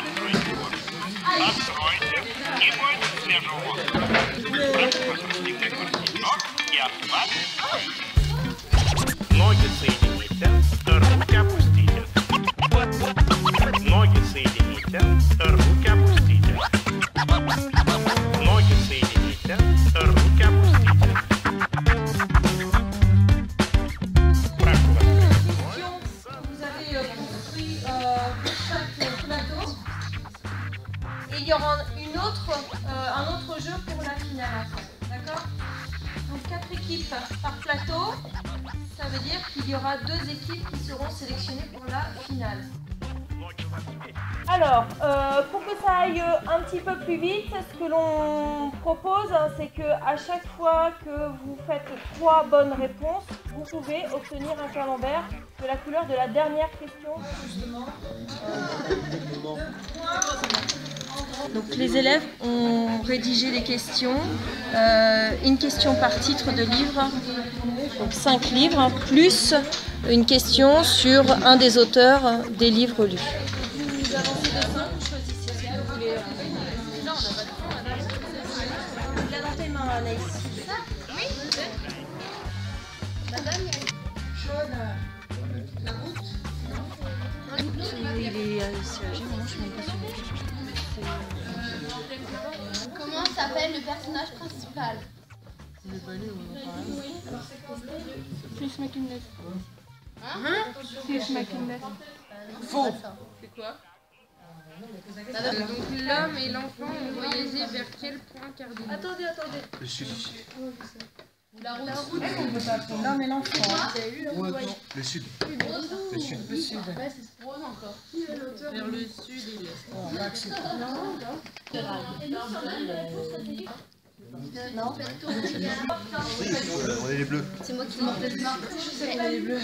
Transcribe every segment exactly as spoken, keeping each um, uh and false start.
Откройте его. Откройте. Не бойтесь, я же вот. Прошу вас, расстегните воротничок и отпадите. Ноги соедините, руки опустите. Ноги соедините, руки опустите. Ноги соедините, руки опустите. Прошу вас. Vous avez euh, construit euh, chaque plateau. Et il y aura une autre, euh, un autre jeu pour la finale. D'accord? Donc quatre équipes par plateau. Ça veut dire qu'il y aura deux équipes qui seront sélectionnées pour la finale. Alors, euh, pour que ça aille un petit peu plus vite, ce que l'on propose, hein, c'est qu'à chaque fois que vous faites trois bonnes réponses, vous pouvez obtenir un camembert de la couleur de la dernière question. Donc les élèves ont rédigé des questions, euh, une question par titre de livre, donc cinq livres, plus une question sur un des auteurs des livres lus. Comment s'appelle le personnage principal? Je l'ai pas lu, on en parle. Chris McInnes. Hein? Chris McInnes. Faux. C'est quoi? Donc l'homme et l'enfant ont voyagé vers quel point cardinal? Attendez, attendez. Le sud. La route. L'homme et l'enfant. Le sud. Le sud. Le sud. Ouais, c'est pour eux encore. Qui est l'auteur? Vers le sud et l'est. Non, non. On est les bleus. C'est moi qui m'en fais le marque. Je sais qu'on est les bleus.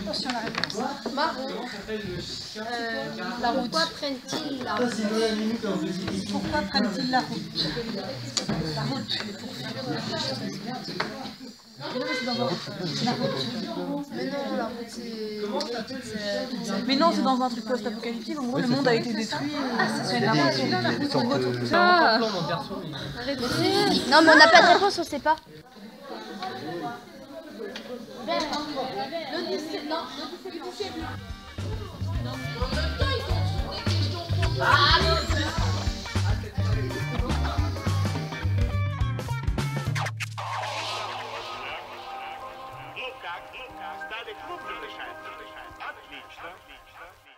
Attention à la réponse. Marron. Euh, la route. Pourquoi prennent-ils la route? Pourquoi prennent-ils la route? La route. La route. Mais non, la route c'est... Mais non, c'est dans un truc post-apocalyptique. En gros, le monde a été détruit. Ah, c'est la route. On retrouve tout ça. Non, mais on n'a pas de réponse, on ne sait pas. Le dix-sept, non, le dix-sept. Non, en même temps, ils ont trouvé des questions pour toi. Ah, ну как, ну как, стали крупно дышать, дышать, отлично, отлично.